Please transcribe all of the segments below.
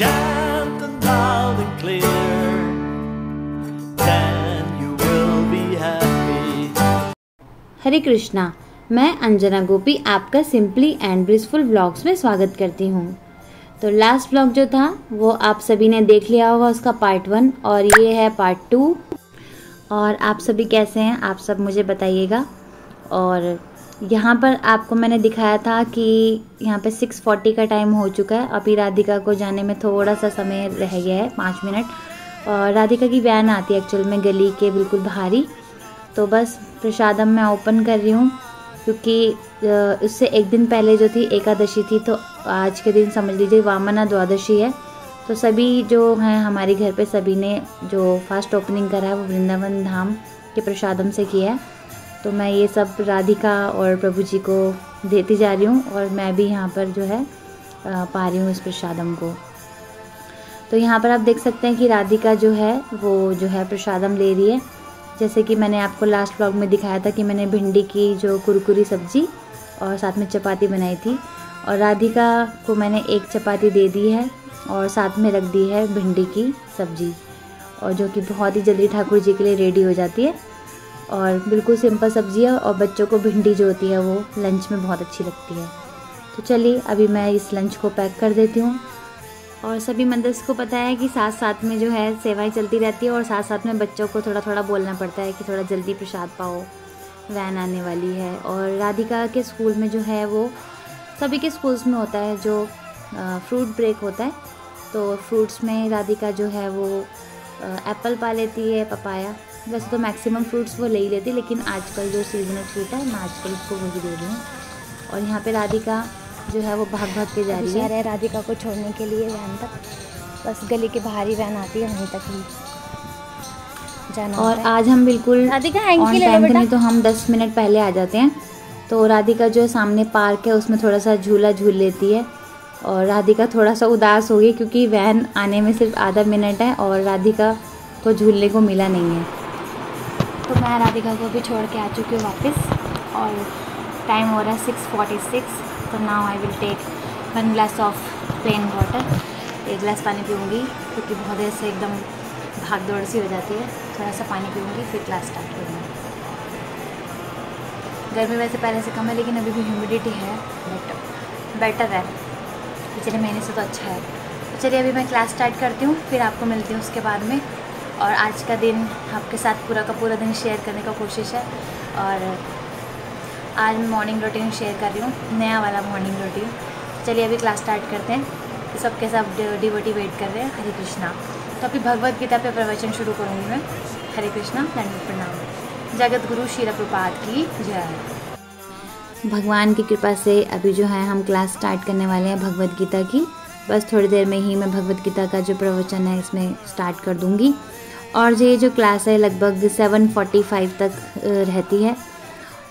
chant them loud and clear, then you will be happy. हरे कृष्णा, मैं अंजना गोपी आपका simply and blissful vlogs में स्वागत करती हूँ। तो लास्ट व्लॉग जो था वो आप सभी ने देख लिया होगा, उसका पार्ट 1, और ये है पार्ट 2। और आप सभी कैसे हैं, आप सब मुझे बताइएगा। और यहाँ पर आपको मैंने दिखाया था कि यहाँ पे 6:40 का टाइम हो चुका है। अभी राधिका को जाने में थोड़ा सा समय रह गया है, 5 मिनट। और राधिका की वैन आती है एक्चुअल में गली के बिल्कुल बाहर ही। तो बस प्रसादम मैं ओपन कर रही हूँ, क्योंकि उससे एक दिन पहले जो थी एकादशी थी, तो आज के दिन समझ लीजिए वामना द्वादशी है। तो सभी जो हैं हमारे घर पे सभी ने जो फास्ट ओपनिंग करा है वो वृंदावन धाम के प्रसादम से किया है। तो मैं ये सब राधिका और प्रभु जी को देती जा रही हूँ, और मैं भी यहाँ पर जो है पा रही हूँ इस प्रसादम को। तो यहाँ पर आप देख सकते हैं कि राधिका जो है वो जो है प्रसादम ले रही है। जैसे कि मैंने आपको लास्ट व्लॉग में दिखाया था कि मैंने भिंडी की जो कुरकुरी सब्ज़ी और साथ में चपाती बनाई थी, और राधिका को मैंने एक चपाती दे दी है और साथ में रख दी है भिंडी की सब्ज़ी, और जो कि बहुत ही जल्दी ठाकुर जी के लिए रेडी हो जाती है। और बिल्कुल सिंपल सब्ज़ी है, और बच्चों को भिंडी जो होती है वो लंच में बहुत अच्छी लगती है। तो चलिए अभी मैं इस लंच को पैक कर देती हूँ। और सभी मदर्स को पता है कि साथ साथ में जो है सेवाएं चलती रहती है, और साथ साथ में बच्चों को थोड़ा थोड़ा बोलना पड़ता है कि थोड़ा जल्दी प्रसाद पाओ, वैन आने वाली है। और राधिका के स्कूल में जो है वो सभी के स्कूल्स में होता है जो फ्रूट ब्रेक होता है। तो फ्रूट्स में राधिका जो है वो एप्पल पा लेती है, पपाया। वैसे तो मैक्सिमम फ्रूट्स वो ले ही लेती, लेकिन आजकल जो सीजनल फ्रूट है मैं आजकल उसको वो भी दे रही हूँ। और यहाँ पर राधिका जो है वो भाग भाग के जा रही है राधिका को छोड़ने के लिए वैन तक। बस गली के बाहर ही वैन आती है, वहीं तक ही जाना। और आज हम बिल्कुल राधिका ऑन टाइम नहीं तो हम 10 मिनट पहले आ जाते हैं। तो राधिका जो है सामने पार्क है उसमें थोड़ा सा झूला झूल लेती है। और राधिका थोड़ा सा उदास हो गई क्योंकि वैन आने में सिर्फ आधा मिनट है और राधिका को झूलने को मिला नहीं है। तो मैं राधिका को भी छोड़ के आ चुकी हूँ वापस, और टाइम हो रहा है 6:46। तो now I will take 1 glass of plain water. 1 glass पानी पीऊँगी क्योंकि बहुत देर से एकदम भाग दौड़ सी हो जाती है। थोड़ा सा पानी पीऊँगी फिर क्लास स्टार्ट करूँगी। गर्मी वैसे पहले से कम है लेकिन अभी भी ह्यूमिडिटी है, बेटर है पिछले महीने से, तो अच्छा है। तो चलिए अभी मैं क्लास स्टार्ट करती हूँ, फिर आपको मिलती हूँ उसके बाद में। और आज का दिन आपके साथ पूरा का पूरा दिन शेयर करने का कोशिश है। और आज मैं मॉर्निंग रूटीन शेयर कर रही हूँ, नया वाला मॉर्निंग रूटीन। चलिए अभी क्लास स्टार्ट करते हैं। सबके सब डिवोटी वेट कर रहे हैं। हरे कृष्णा। तो अभी भगवद गीता पे प्रवचन शुरू करूँगी मैं। हरे कृष्णा, दंडवत प्रणाम। जगत गुरु श्रील प्रभुपाद की जय। भगवान की कृपा से अभी जो है हम क्लास स्टार्ट करने वाले हैं भगवद गीता की। बस थोड़ी देर में ही मैं भगवद गीता का जो प्रवचन है इसमें स्टार्ट कर दूँगी। और ये जो क्लास है लगभग 7:45 तक रहती है।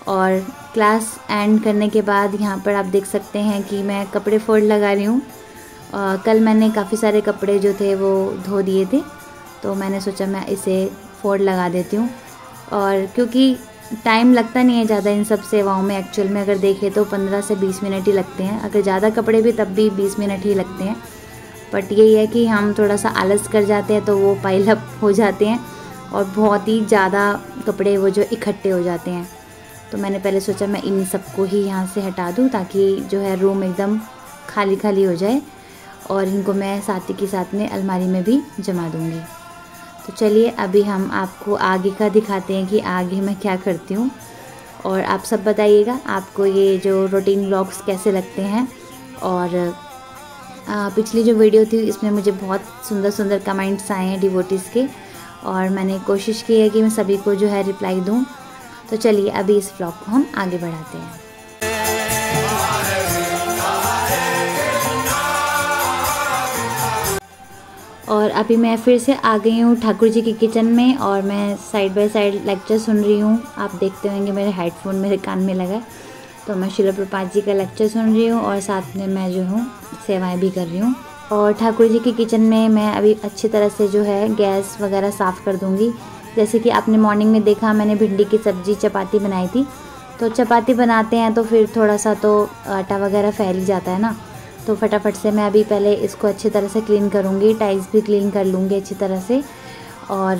और क्लास एंड करने के बाद यहाँ पर आप देख सकते हैं कि मैं कपड़े फोल्ड लगा रही हूँ। कल मैंने काफ़ी सारे कपड़े जो थे वो धो दिए थे, तो मैंने सोचा मैं इसे फोल्ड लगा देती हूँ। और क्योंकि टाइम लगता नहीं है ज़्यादा इन सब सेवाओं में, एक्चुअल में अगर देखें तो 15 से 20 मिनट ही लगते हैं। अगर ज़्यादा कपड़े भी तब भी 20 मिनट ही लगते हैं। बट यही है कि हम थोड़ा सा आलस कर जाते हैं तो वो पाइलअप हो जाते हैं और बहुत ही ज़्यादा कपड़े वो जो इकट्ठे हो जाते हैं। तो मैंने पहले सोचा मैं इन सबको ही यहाँ से हटा दूँ ताकि जो है रूम एकदम खाली खाली हो जाए, और इनको मैं साथ ही के साथ में अलमारी में भी जमा दूँगी। तो चलिए अभी हम आपको आगे का दिखाते हैं कि आगे मैं क्या करती हूँ। और आप सब बताइएगा आपको ये जो रूटीन व्लॉग्स कैसे लगते हैं। और पिछली जो वीडियो थी इसमें मुझे बहुत सुंदर सुंदर कमेंट्स आए हैं डिवोटीज़ के, और मैंने कोशिश की है कि मैं सभी को जो है रिप्लाई दूँ। तो चलिए अभी इस व्लॉग को हम आगे बढ़ाते हैं। और अभी मैं फिर से आ गई हूँ ठाकुर जी के किचन में, और मैं साइड बाय साइड लेक्चर सुन रही हूँ। आप देखते होंगे मेरे हेडफोन मेरे कान में लगा, तो मैं श्रील प्रभुपाद जी का लेक्चर सुन रही हूँ और साथ में मैं जो हूँ सेवाएं भी कर रही हूँ। और ठाकुर जी के किचन में मैं अभी अच्छी तरह से जो है गैस वगैरह साफ़ कर दूँगी। जैसे कि आपने मॉर्निंग में देखा मैंने भिंडी की सब्ज़ी चपाती बनाई थी। तो चपाती बनाते हैं तो फिर थोड़ा सा तो आटा वगैरह फैल ही जाता है ना, तो फटाफट से मैं अभी पहले इसको अच्छी तरह से क्लीन करूँगी, टाइल्स भी क्लीन कर लूँगी अच्छी तरह से। और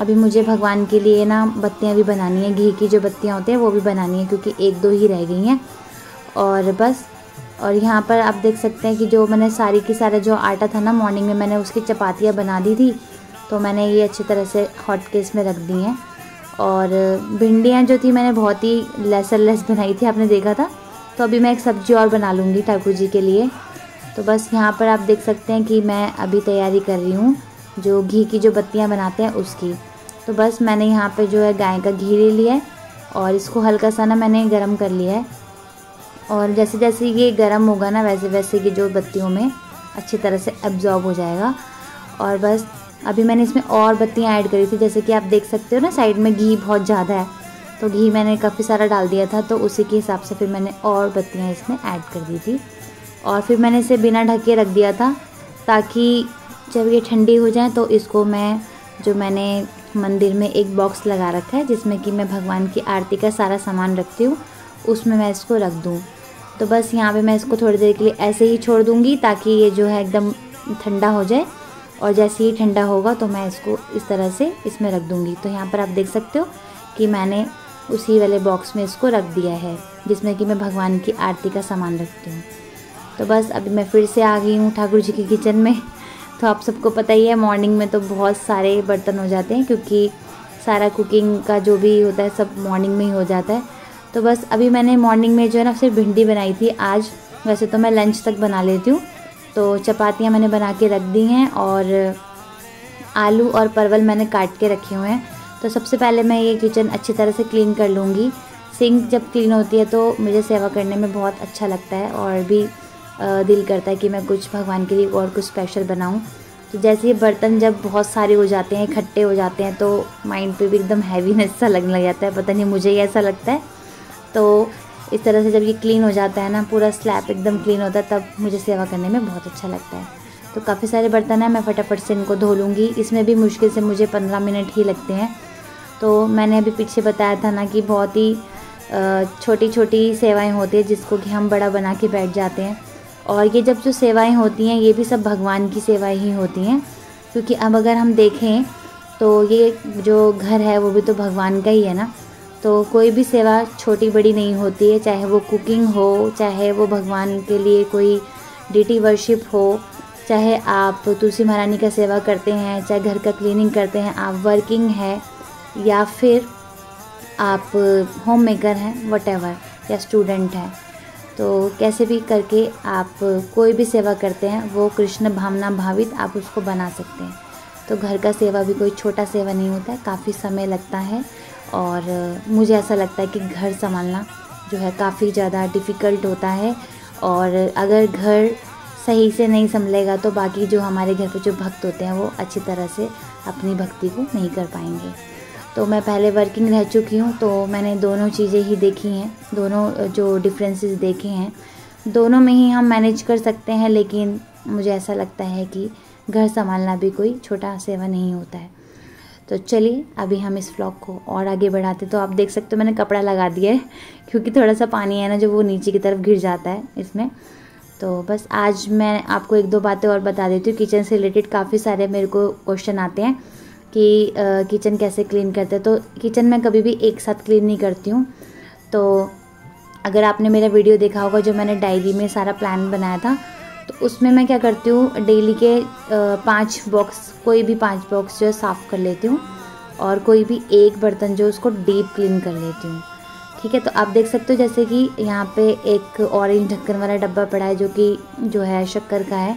अभी मुझे भगवान के लिए ना बत्तियाँ भी बनानी है, घी की जो बत्तियाँ होती हैं वो भी बनानी है, क्योंकि एक दो ही रह गई हैं और बस। और यहाँ पर आप देख सकते हैं कि जो मैंने सारी की सारा जो आटा था ना मॉर्निंग में मैंने उसकी चपातियाँ बना दी थी, तो मैंने ये अच्छी तरह से हॉट केस में रख दी हैं। और भिंडियाँ जो थी मैंने बहुत ही लेस बनाई थी, आपने देखा था। तो अभी मैं एक सब्ज़ी और बना लूँगी ठाकुर जी के लिए। तो बस यहाँ पर आप देख सकते हैं कि मैं अभी तैयारी कर रही हूँ जो घी की जो बत्तियाँ बनाते हैं उसकी। तो बस मैंने यहाँ पे जो है गाय का घी ले लिया है और इसको हल्का सा ना मैंने गरम कर लिया है। और जैसे जैसे ये गरम होगा ना वैसे वैसे ये जो बत्तियों में अच्छी तरह से एब्जॉर्ब हो जाएगा। और बस अभी मैंने इसमें और बत्तियाँ ऐड करी थी, जैसे कि आप देख सकते हो ना साइड में घी बहुत ज़्यादा है, तो घी मैंने काफ़ी सारा डाल दिया था, तो उसी के हिसाब से फिर मैंने और बत्तियाँ इसमें ऐड कर दी थी। और फिर मैंने इसे बिना ढके रख दिया था ताकि जब ये ठंडी हो जाए तो इसको मैं जो मैंने मंदिर में एक बॉक्स लगा रखा है जिसमें कि मैं भगवान की आरती का सारा सामान रखती हूँ, उसमें मैं इसको रख दूँ। तो बस यहाँ पे मैं इसको थोड़ी देर के लिए ऐसे ही छोड़ दूँगी ताकि ये जो है एकदम ठंडा हो जाए। और जैसे ही ठंडा होगा तो मैं इसको इस तरह से इसमें रख दूँगी। तो यहाँ पर आप देख सकते हो कि मैंने उसी वाले बॉक्स में इसको रख दिया है जिसमें कि मैं भगवान की आरती का सामान रखती हूँ। तो बस अभी मैं फिर से आ गई हूँ ठाकुर जी की किचन में। तो आप सबको पता ही है मॉर्निंग में तो बहुत सारे बर्तन हो जाते हैं, क्योंकि सारा कुकिंग का जो भी होता है सब मॉर्निंग में ही हो जाता है। तो बस अभी मैंने मॉर्निंग में जो है ना सिर्फ भिंडी बनाई थी आज, वैसे तो मैं लंच तक बना लेती हूँ। तो चपातियाँ मैंने बना के रख दी हैं और आलू और परवल मैंने काट के रखे हुए हैं। तो सबसे पहले मैं ये किचन अच्छी तरह से क्लीन कर लूँगी। सिंक जब क्लीन होती है तो मुझे सेवा करने में बहुत अच्छा लगता है और भी दिल करता है कि मैं कुछ भगवान के लिए और कुछ स्पेशल बनाऊं। तो जैसे ये बर्तन जब बहुत सारे हो जाते हैं, इकट्ठे हो जाते हैं, तो माइंड पे भी एकदम हैवीनेस सा लगने लग जाता है, पता नहीं मुझे ही ऐसा लगता है। तो इस तरह से जब ये क्लीन हो जाता है ना, पूरा स्लैब एकदम क्लीन होता है, तब मुझे सेवा करने में बहुत अच्छा लगता है। तो काफ़ी सारे बर्तन हैं, मैं फटाफट से इनको धो लूँगी। इसमें भी मुश्किल से मुझे 15 मिनट ही लगते हैं। तो मैंने अभी पीछे बताया था ना कि बहुत ही छोटी छोटी सेवाएँ होती है जिसको कि हम बड़ा बना के बैठ जाते हैं। और ये जब जो सेवाएं होती हैं ये भी सब भगवान की सेवाएं ही होती हैं, क्योंकि अब अगर हम देखें तो ये जो घर है वो भी तो भगवान का ही है ना। तो कोई भी सेवा छोटी बड़ी नहीं होती है, चाहे वो कुकिंग हो, चाहे वो भगवान के लिए कोई डिटी वर्शिप हो, चाहे आप तुलसी महारानी का सेवा करते हैं, चाहे घर का क्लीनिंग करते हैं, आप वर्किंग है या फिर आप होम मेकर हैं वॉटएवर, या स्टूडेंट हैं। तो कैसे भी करके आप कोई भी सेवा करते हैं वो कृष्ण भावना भावित आप उसको बना सकते हैं। तो घर का सेवा भी कोई छोटा सेवा नहीं होता है, काफ़ी समय लगता है। और मुझे ऐसा लगता है कि घर संभालना जो है काफ़ी ज़्यादा डिफ़िकल्ट होता है, और अगर घर सही से नहीं संभलेगा तो बाकी जो हमारे घर पे जो भक्त होते हैं वो अच्छी तरह से अपनी भक्ति को नहीं कर पाएंगे। तो मैं पहले वर्किंग रह चुकी हूँ, तो मैंने दोनों चीज़ें ही देखी हैं, दोनों जो डिफरेंसेस देखे हैं, दोनों में ही हम मैनेज कर सकते हैं। लेकिन मुझे ऐसा लगता है कि घर संभालना भी कोई छोटा सेवा नहीं होता है। तो चलिए अभी हम इस व्लॉग को और आगे बढ़ाते। तो आप देख सकते हो मैंने कपड़ा लगा दिया है, क्योंकि थोड़ा सा पानी है ना जो वो नीचे की तरफ गिर जाता है इसमें। तो बस आज मैं आपको एक दो बातें और बता देती हूँ। किचन से रिलेटेड काफ़ी सारे मेरे को क्वेश्चन आते हैं कि किचन कैसे क्लीन करते हैं। तो किचन में कभी भी एक साथ क्लीन नहीं करती हूँ। तो अगर आपने मेरा वीडियो देखा होगा जो मैंने डायरी में सारा प्लान बनाया था, तो उसमें मैं क्या करती हूँ, डेली के 5 बॉक्स, कोई भी 5 बॉक्स जो है साफ़ कर लेती हूँ, और कोई भी एक बर्तन जो उसको डीप क्लीन कर लेती हूँ। ठीक है, तो आप देख सकते हो जैसे कि यहाँ पे एक ऑरेंज ढक्कन वाला डब्बा पड़ा है जो कि जो है शक्कर का है,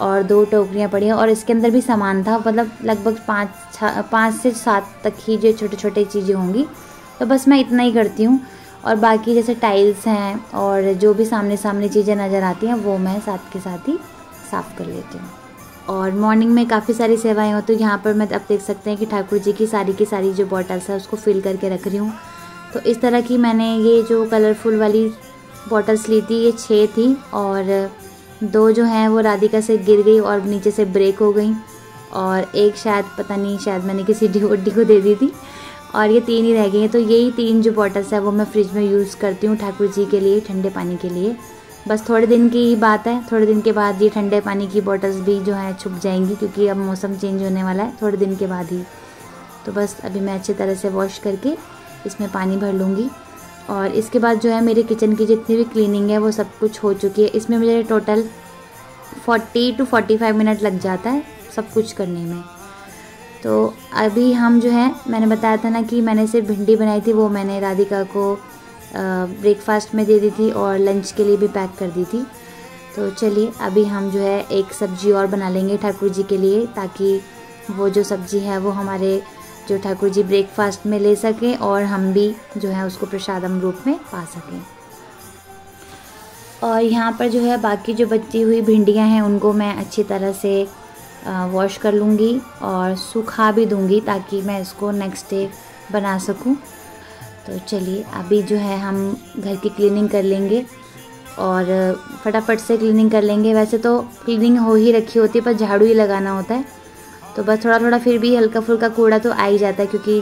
और 2 टोकरियाँ पड़ी हैं, और इसके अंदर भी सामान था। मतलब लगभग 5 से 7 तक ही जो छोटे छोटे चीज़ें होंगी। तो बस मैं इतना ही करती हूँ, और बाकी जैसे टाइल्स हैं और जो भी सामने सामने चीज़ें नज़र आती हैं वो मैं साथ के साथ ही साफ़ कर लेती हूँ। और मॉर्निंग में काफ़ी सारी सेवाएं होती हैं। यहाँ पर मैं आप देख सकते हैं कि ठाकुर जी की सारी जो बॉटल्स है उसको फिल करके रख रही हूँ। तो इस तरह की मैंने ये जो कलरफुल वाली बॉटल्स ली थी, ये 6 थी, और 2 जो हैं वो राधिका से गिर गई और नीचे से ब्रेक हो गई, और एक शायद पता नहीं शायद मैंने किसी डिओडी को दे दी थी, और ये 3 ही रह गई हैं। तो यही 3 जो बॉटल्स है वो मैं फ्रिज में यूज़ करती हूँ ठाकुर जी के लिए ठंडे पानी के लिए। बस थोड़े दिन की ही बात है, थोड़े दिन के बाद ये ठंडे पानी की बॉटल्स भी जो है छुप जाएंगी, क्योंकि अब मौसम चेंज होने वाला है थोड़े दिन के बाद ही। तो बस अभी मैं अच्छी तरह से वॉश करके इसमें पानी भर लूँगी। और इसके बाद जो है मेरे किचन की जितनी भी क्लीनिंग है वो सब कुछ हो चुकी है। इसमें मुझे टोटल 40 to 45 मिनट लग जाता है सब कुछ करने में। तो अभी हम जो है, मैंने बताया था ना कि मैंने सिर्फ भिंडी बनाई थी, वो मैंने राधिका को ब्रेकफास्ट में दे दी थी और लंच के लिए भी पैक कर दी थी। तो चलिए अभी हम जो है एक सब्ज़ी और बना लेंगे ठाकुर जी के लिए, ताकि वो जो सब्ज़ी है वो हमारे जो ठाकुर जी ब्रेकफास्ट में ले सकें और हम भी जो है उसको प्रसादम रूप में पा सकें। और यहाँ पर जो है बाकी जो बची हुई भिंडियाँ हैं उनको मैं अच्छी तरह से वॉश कर लूँगी और सूखा भी दूँगी, ताकि मैं इसको नेक्स्ट डे बना सकूँ। तो चलिए अभी जो है हम घर की क्लीनिंग कर लेंगे और फटाफट से क्लीनिंग कर लेंगे। वैसे तो क्लीनिंग हो ही रखी होती है, पर झाड़ू ही लगाना होता है। तो बस थोड़ा थोड़ा फिर भी हल्का फुल्का कूड़ा तो आ ही जाता है, क्योंकि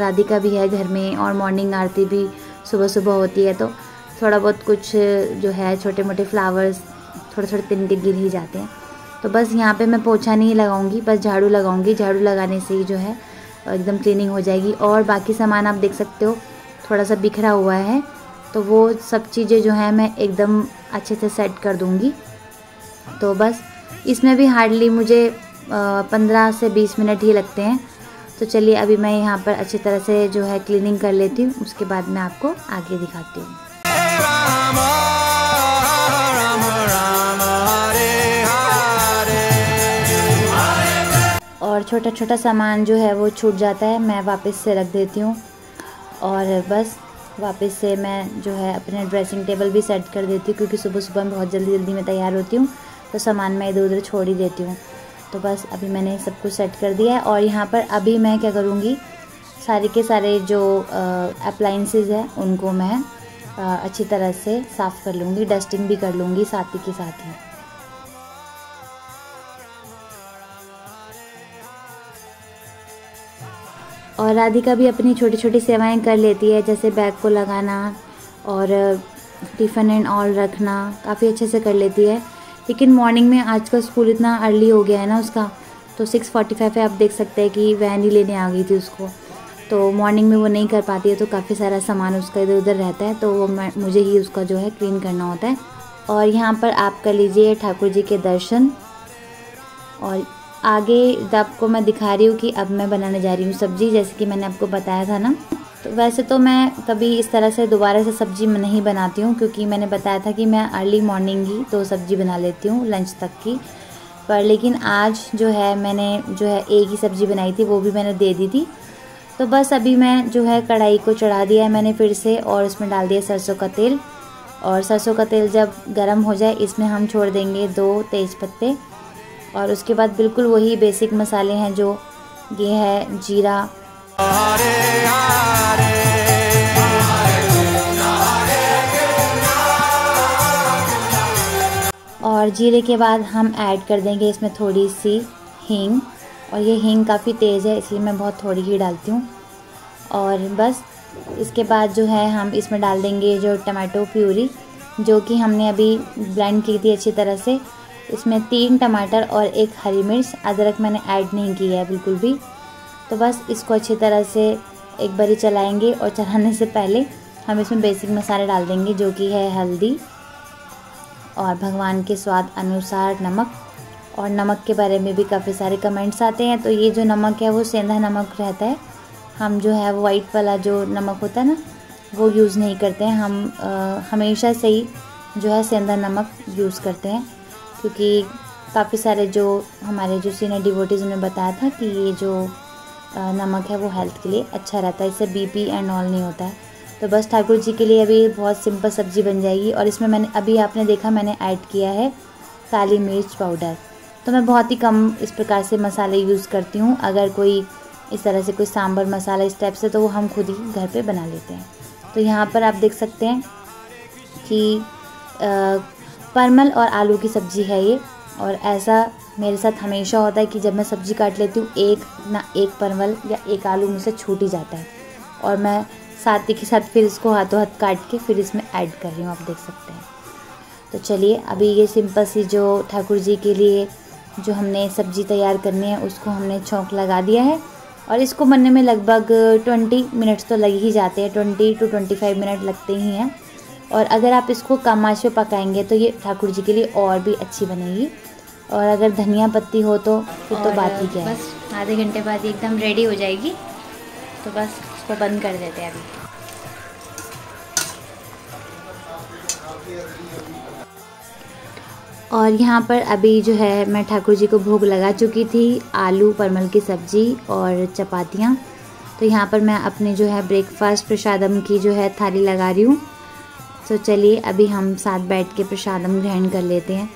राधिका भी है घर में और मॉर्निंग आरती भी सुबह सुबह होती है। तो थोड़ा बहुत कुछ जो है छोटे मोटे फ्लावर्स थोड़े थोड़े तिनके गिर ही जाते हैं। तो बस यहाँ पे मैं पोछा नहीं लगाऊंगी, बस झाड़ू लगाऊंगी। झाड़ू लगाने से ही जो है एकदम क्लीनिंग हो जाएगी। और बाकी सामान आप देख सकते हो थोड़ा सा बिखरा हुआ है, तो वो सब चीज़ें जो है मैं एकदम अच्छे से सेट कर दूँगी। तो बस इसमें भी हार्डली मुझे 15 से 20 मिनट ही लगते हैं। तो चलिए अभी मैं यहाँ पर अच्छी तरह से जो है क्लीनिंग कर लेती हूँ, उसके बाद मैं आपको आगे दिखाती हूँ। और छोटा छोटा सामान जो है वो छूट जाता है, मैं वापस से रख देती हूँ। और बस वापस से मैं जो है अपने ड्रेसिंग टेबल भी सेट कर देती हूँ, क्योंकि सुबह सुबह मैं बहुत जल्दी में तैयार होती हूँ, तो सामान मैं इधर उधर छोड़ ही देती हूँ। तो बस अभी मैंने सब कुछ सेट कर दिया है। और यहाँ पर अभी मैं क्या करूँगी, सारे के सारे जो अप्लाइंसेज हैं उनको मैं अच्छी तरह से साफ़ कर लूँगी, डस्टिंग भी कर लूँगी साथ ही के साथ ही। और राधिका भी अपनी छोटी छोटी सेवाएं कर लेती है, जैसे बैग को लगाना और टिफ़िन एंड ऑल रखना काफ़ी अच्छे से कर लेती है। लेकिन मॉर्निंग में आजकल स्कूल इतना अर्ली हो गया है ना उसका, तो 6:45 है। आप देख सकते हैं कि वैन ही लेने आ गई थी उसको, तो मॉर्निंग में वो नहीं कर पाती है। तो काफ़ी सारा सामान उसका इधर उधर रहता है, तो वो मुझे ही उसका जो है क्लीन करना होता है। और यहाँ पर आप कर लीजिए ठाकुर जी के दर्शन। और आगे आपको मैं दिखा रही हूँ कि अब मैं बनाने जा रही हूँ सब्ज़ी, जैसे कि मैंने आपको बताया था ना। तो वैसे तो मैं कभी इस तरह से दोबारा से सब्ज़ी नहीं बनाती हूँ, क्योंकि मैंने बताया था कि मैं अर्ली मॉर्निंग ही तो सब्ज़ी बना लेती हूँ लंच तक की। पर लेकिन आज जो है मैंने जो है एक ही सब्ज़ी बनाई थी, वो भी मैंने दे दी थी। तो बस अभी मैं जो है कढ़ाई को चढ़ा दिया है मैंने फिर से, और उसमें डाल दिया सरसों का तेल। और सरसों का तेल जब गर्म हो जाए, इसमें हम छोड़ देंगे 2 तेज़पत्ते। और उसके बाद बिल्कुल वही बेसिक मसाले हैं, जो ये है जीरा, और जीरे के बाद हम ऐड कर देंगे इसमें थोड़ी सी हींग। और ये हींग काफ़ी तेज़ है, इसलिए मैं बहुत थोड़ी ही डालती हूँ। और बस इसके बाद जो है हम इसमें डाल देंगे जो टमाटो प्यूरी, जो कि हमने अभी ब्लेंड की थी अच्छी तरह से। इसमें 3 टमाटर और 1 हरी मिर्च, अदरक मैंने ऐड नहीं की है बिल्कुल भी। तो बस इसको अच्छी तरह से एक बारी चलाएंगे, और चलाने से पहले हम इसमें बेसिक मसाले डाल देंगे, जो कि है हल्दी और भगवान के स्वाद अनुसार नमक। और नमक के बारे में भी काफ़ी सारे कमेंट्स आते हैं, तो ये जो नमक है वो सेंधा नमक रहता है। हम जो है वो वाइट वाला जो नमक होता है ना, वो यूज़ नहीं करते हैं। हम हमेशा से ही जो है सेंधा नमक यूज़ करते हैं, क्योंकि काफ़ी सारे जो हमारे जो सीनियर डिवोटीज़ ने बताया था कि ये जो नमक है वो हेल्थ के लिए अच्छा रहता है, इससे बीपी एंड ऑल नहीं होता है। तो बस ठाकुर जी के लिए अभी बहुत सिंपल सब्ज़ी बन जाएगी। और इसमें मैंने अभी आपने देखा मैंने ऐड किया है काली मिर्च पाउडर। तो मैं बहुत ही कम इस प्रकार से मसाले यूज़ करती हूँ। अगर कोई इस तरह से कोई सांभर मसाला इस टाइप से, तो वो हम खुद ही घर पे बना लेते हैं। तो यहाँ पर आप देख सकते हैं कि परमल और आलू की सब्ज़ी है ये। और ऐसा मेरे साथ हमेशा होता है कि जब मैं सब्ज़ी काट लेती हूँ, एक ना एक परमल या एक आलू मुझसे छूट ही जाता है। और मैं साथ ही के साथ फिर इसको हाथों हाथ काट के फिर इसमें ऐड कर रही हूँ, आप देख सकते हैं। तो चलिए अभी ये सिंपल सी जो ठाकुर जी के लिए जो हमने सब्जी तैयार करनी है उसको हमने छौंक लगा दिया है और इसको बनने में लगभग 20 मिनट्स तो लग ही जाते हैं, 20 to 25 मिनट लगते ही हैं। और अगर आप इसको कम आंच पे पकाएंगे तो ये ठाकुर जी के लिए और भी अच्छी बनेगी, और अगर धनिया पत्ती हो तो फिर तो बात ही क्या है। बस आधे घंटे बाद एकदम रेडी हो जाएगी, तो बस इसको बंद कर देते हैं अभी। और यहाँ पर अभी जो है मैं ठाकुर जी को भोग लगा चुकी थी, आलू परमल की सब्ज़ी और चपातियाँ। तो यहाँ पर मैं अपने जो है ब्रेकफास्ट प्रसादम की जो है थाली लगा रही हूँ। तो चलिए अभी हम साथ बैठ के प्रसादम ग्रहण कर लेते हैं।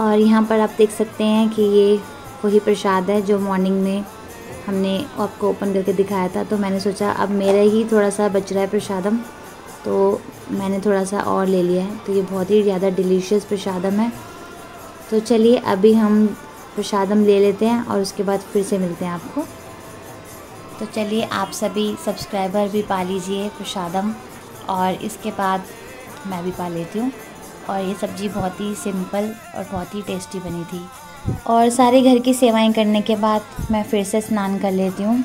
और यहाँ पर आप देख सकते हैं कि ये वही प्रसाद है जो मॉर्निंग में हमने आपको ओपन करके दिखाया था। तो मैंने सोचा अब मेरा ही थोड़ा सा बच रहा है प्रसादम, तो मैंने थोड़ा सा और ले लिया है। तो ये बहुत ही ज़्यादा डिलीशियस प्रसादम है। तो चलिए अभी हम प्रसादम ले लेते हैं और उसके बाद फिर से मिलते हैं आपको। तो चलिए आप सभी सब्सक्राइबर भी पा लीजिए प्रसादम, और इसके बाद मैं भी पा लेती हूँ। और ये सब्ज़ी बहुत ही सिंपल और बहुत ही टेस्टी बनी थी। और सारे घर की सेवाएं करने के बाद मैं फिर से स्नान कर लेती हूँ,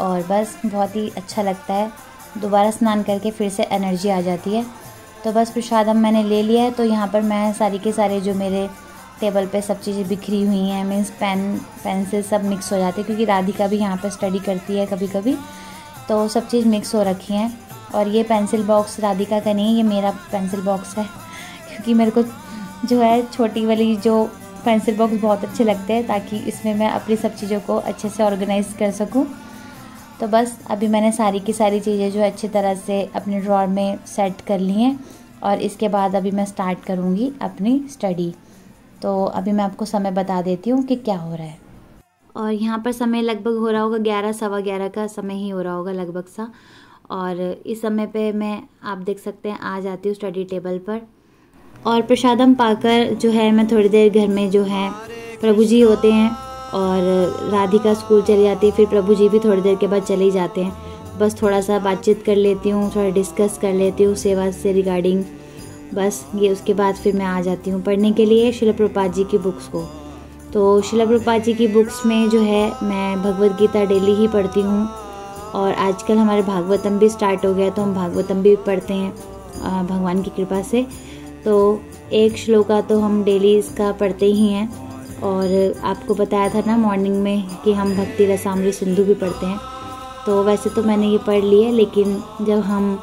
और बस बहुत ही अच्छा लगता है, दोबारा स्नान करके फिर से एनर्जी आ जाती है। तो बस प्रसादम मैंने ले लिया है। तो यहाँ पर मैं सारी के सारे जो मेरे टेबल पे सब चीज़ें बिखरी हुई हैं, मीन्स पेन पेंसिल सब मिक्स हो जाते हैं, क्योंकि राधिका भी यहाँ पर स्टडी करती है कभी कभी, तो सब चीज़ मिक्स हो रखी हैं। और ये पेंसिल बॉक्स राधिका का नहीं है, ये मेरा पेंसिल बॉक्स है, क्योंकि मेरे को जो है छोटी वाली जो पेंसिल बॉक्स बहुत अच्छे लगते हैं, ताकि इसमें मैं अपनी सब चीज़ों को अच्छे से ऑर्गेनाइज़ कर सकूँ। तो बस अभी मैंने सारी की सारी चीज़ें जो अच्छी तरह से अपने ड्रॉअर में सेट कर ली हैं, और इसके बाद अभी मैं स्टार्ट करूँगी अपनी स्टडी। तो अभी मैं आपको समय बता देती हूँ कि क्या हो रहा है। और यहाँ पर समय लगभग हो रहा होगा 11, सवा 11 का समय ही हो रहा होगा लगभग सा। और इस समय पे मैं आप देख सकते हैं आ जाती हूँ स्टडी टेबल पर, और प्रसादम पाकर जो है मैं थोड़ी देर घर में जो है प्रभु जी होते हैं और राधिका स्कूल चली जाती है, फिर प्रभु जी भी थोड़ी देर के बाद चले जाते हैं। बस थोड़ा सा बातचीत कर लेती हूँ, थोड़ा डिस्कस कर लेती हूँ सेवा से रिगार्डिंग, बस ये। उसके बाद फिर मैं आ जाती हूँ पढ़ने के लिए श्रील प्रभुपाद जी की बुक्स को। तो श्रील प्रभुपाद जी की बुक्स में जो है मैं भगवद गीता डेली ही पढ़ती हूँ, और आजकल हमारे भागवतम भी स्टार्ट हो गया, तो हम भागवतम भी पढ़ते हैं भगवान की कृपा से। तो एक श्लोका तो हम डेली इसका पढ़ते ही हैं, और आपको बताया था ना मॉर्निंग में कि हम भक्ति रसामृत सिंधु भी पढ़ते हैं। तो वैसे तो मैंने ये पढ़ लिया, लेकिन जब हम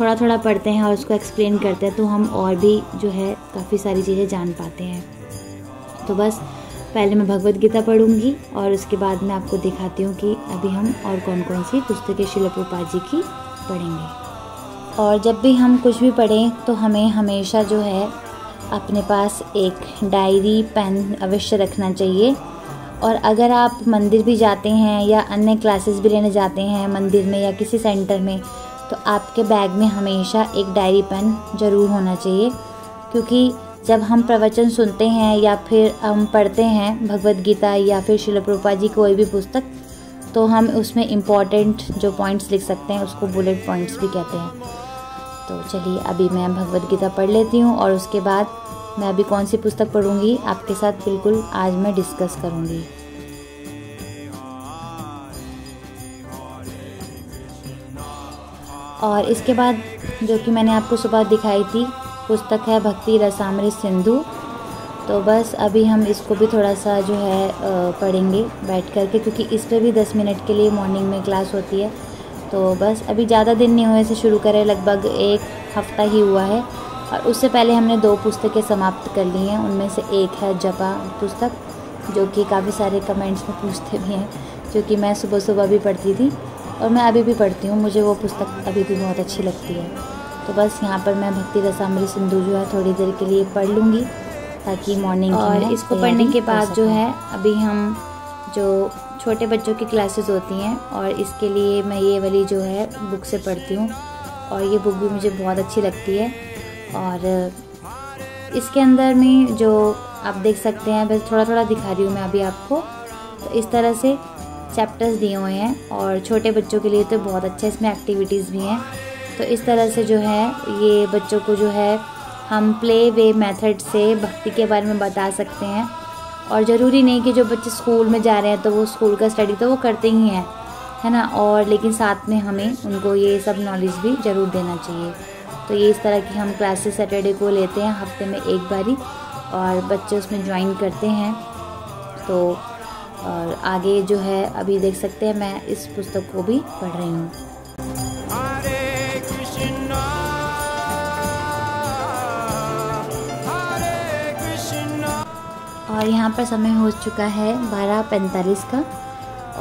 थोड़ा थोड़ा पढ़ते हैं और उसको एक्सप्लेन करते हैं, तो हम और भी जो है काफ़ी सारी चीज़ें जान पाते हैं। तो बस पहले मैं भगवद गीता पढ़ूंगी, और उसके बाद मैं आपको दिखाती हूँ कि अभी हम और कौन कौन सी पुस्तकें श्रील प्रभुपाद जी की पढ़ेंगे। और जब भी हम कुछ भी पढ़ें तो हमें हमेशा जो है अपने पास एक डायरी पेन अवश्य रखना चाहिए। और अगर आप मंदिर भी जाते हैं या अन्य क्लासेस भी लेने जाते हैं मंदिर में या किसी सेंटर में, तो आपके बैग में हमेशा एक डायरी पेन ज़रूर होना चाहिए, क्योंकि जब हम प्रवचन सुनते हैं या फिर हम पढ़ते हैं भगवद गीता या फिर श्रील प्रभुपाद जी कोई भी पुस्तक, तो हम उसमें इम्पॉर्टेंट जो पॉइंट्स लिख सकते हैं, उसको बुलेट पॉइंट्स भी कहते हैं। तो चलिए अभी मैं भगवद गीता पढ़ लेती हूँ, और उसके बाद मैं अभी कौन सी पुस्तक पढ़ूंगी आपके साथ बिल्कुल आज मैं डिस्कस करूंगी। और इसके बाद जो कि मैंने आपको सुबह दिखाई थी पुस्तक है भक्ति रसामृत सिंधु। तो बस अभी हम इसको भी थोड़ा सा जो है पढ़ेंगे बैठ करके, क्योंकि इस पर भी 10 मिनट के लिए मॉर्निंग में क्लास होती है। तो बस अभी ज़्यादा दिन नहीं हुए से शुरू करें, लगभग एक हफ्ता ही हुआ है, और उससे पहले हमने 2 पुस्तकें समाप्त कर ली हैं। उनमें से एक है जपा पुस्तक, जो कि काफ़ी सारे कमेंट्स में पूछते भी हैं, जो कि मैं सुबह सुबह भी पढ़ती थी और मैं अभी भी पढ़ती हूँ, मुझे वो पुस्तक अभी भी बहुत अच्छी लगती है। तो बस यहाँ पर मैं भक्ति रसामृत सिंधु जो है थोड़ी देर के लिए पढ़ लूँगी, ताकि मॉर्निंग और इसको पढ़ने के बाद जो है अभी हम जो छोटे बच्चों की क्लासेस होती हैं, और इसके लिए मैं ये वाली जो है बुक से पढ़ती हूँ, और ये बुक भी मुझे बहुत अच्छी लगती है। और इसके अंदर में जो आप देख सकते हैं, बस थोड़ा थोड़ा दिखा रही हूँ मैं अभी आपको। तो इस तरह से चैप्टर्स दिए हुए हैं, और छोटे बच्चों के लिए तो बहुत अच्छा, इसमें एक्टिविटीज़ भी हैं। तो इस तरह से जो है ये बच्चों को जो है हम प्ले वे मेथड से भक्ति के बारे में बता सकते हैं। और ज़रूरी नहीं कि जो बच्चे स्कूल में जा रहे हैं तो वो स्कूल का स्टडी तो वो करते ही हैं, है ना। और लेकिन साथ में हमें उनको ये सब नॉलेज भी ज़रूर देना चाहिए। तो ये इस तरह की हम क्लासेस सैटरडे को लेते हैं हफ्ते में एक बारी, और बच्चे उसमें ज्वाइन करते हैं। तो और आगे जो है अभी देख सकते हैं, मैं इस पुस्तक को भी पढ़ रही हूँ। और यहाँ पर समय हो चुका है 12:45 का,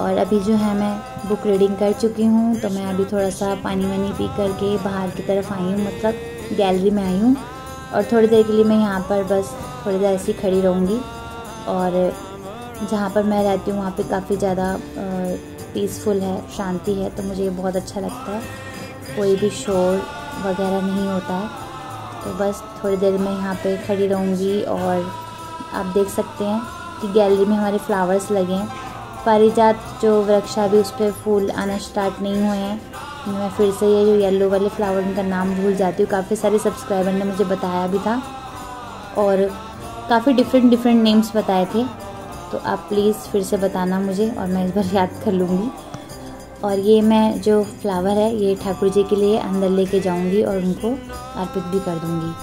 और अभी जो है मैं बुक रीडिंग कर चुकी हूँ। तो मैं अभी थोड़ा सा पानी वानी पी करके बाहर की तरफ आई हूँ, मतलब गैलरी में आई हूँ। और थोड़ी देर के लिए मैं यहाँ पर बस थोड़ी देर ऐसी खड़ी रहूँगी। और जहाँ पर मैं रहती हूँ वहाँ पे काफ़ी ज़्यादा पीसफुल है, शांति है, तो मुझे बहुत अच्छा लगता है। कोई भी शोर वगैरह नहीं होता है। तो बस थोड़ी देर में यहाँ पे खड़ी रहूँगी। और आप देख सकते हैं कि गैलरी में हमारे फ्लावर्स लगे हैं। पारिजात जो वृक्ष है अभी उस पर फूल आना स्टार्ट नहीं हुए हैं। मैं फिर से ये जो येलो वाले फ्लावर, उनका नाम भूल जाती हूँ। काफ़ी सारे सब्सक्राइबर ने मुझे बताया भी था, और काफ़ी डिफरेंट नेम्स बताए थे। तो आप प्लीज़ फिर से बताना मुझे, और मैं इस बार याद कर लूँगी। और ये मैं जो फ्लावर है ये ठाकुर जी के लिए अंदर लेके जाऊँगी और उनको अर्पित भी कर दूँगी।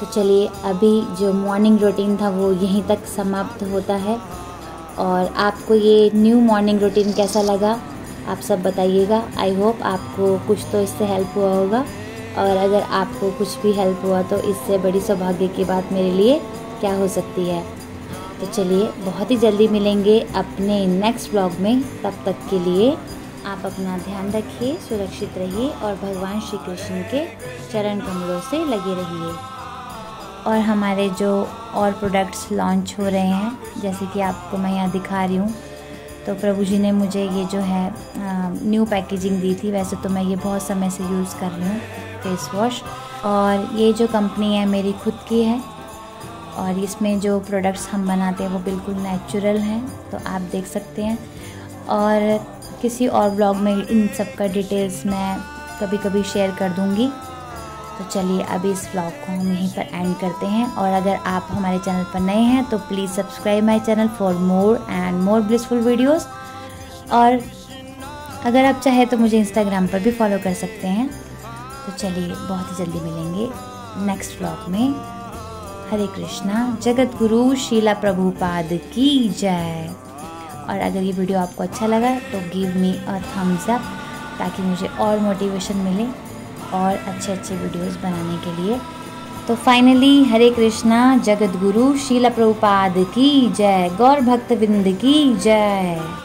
तो चलिए, अभी जो मॉर्निंग रूटीन था वो यहीं तक समाप्त होता है। और आपको ये न्यू मॉर्निंग रूटीन कैसा लगा आप सब बताइएगा। आई होप आपको कुछ तो इससे हेल्प हुआ होगा, और अगर आपको कुछ भी हेल्प हुआ तो इससे बड़ी सौभाग्य की बात मेरे लिए क्या हो सकती है। तो चलिए, बहुत ही जल्दी मिलेंगे अपने नेक्स्ट व्लॉग में। तब तक के लिए आप अपना ध्यान रखिए, सुरक्षित रहिए, और भगवान श्री कृष्ण के चरण कमलों से लगे रहिए। और हमारे जो और प्रोडक्ट्स लॉन्च हो रहे हैं, जैसे कि आपको मैं यहाँ दिखा रही हूँ, तो प्रभु जी ने मुझे ये जो है न्यू पैकेजिंग दी थी। वैसे तो मैं ये बहुत समय से यूज़ कर रही हूँ, फेस वॉश। और ये जो कंपनी है मेरी खुद की है, और इसमें जो प्रोडक्ट्स हम बनाते हैं वो बिल्कुल नेचुरल हैं। तो आप देख सकते हैं। और किसी और ब्लॉग में इन सब का डिटेल्स मैं कभी कभी शेयर कर दूँगी। तो चलिए, अभी इस ब्लॉग को हम यहीं पर एंड करते हैं। और अगर आप हमारे चैनल पर नए हैं तो please subscribe my channel for more and more blissful videos. और अगर आप चाहे तो मुझे इंस्टाग्राम पर भी फॉलो कर सकते हैं। तो चलिए, बहुत ही जल्दी मिलेंगे नेक्स्ट ब्लॉग में। हरे कृष्णा, जगत गुरु श्रीला प्रभुपाद की जय। और अगर ये वीडियो आपको अच्छा लगा तो give me a thumbs up, ताकि मुझे और मोटिवेशन मिले और अच्छे अच्छे वीडियोस बनाने के लिए। तो फाइनली, हरे कृष्णा, जगत गुरु श्रीला प्रभुपाद की जय, गौर भक्तविंद की जय।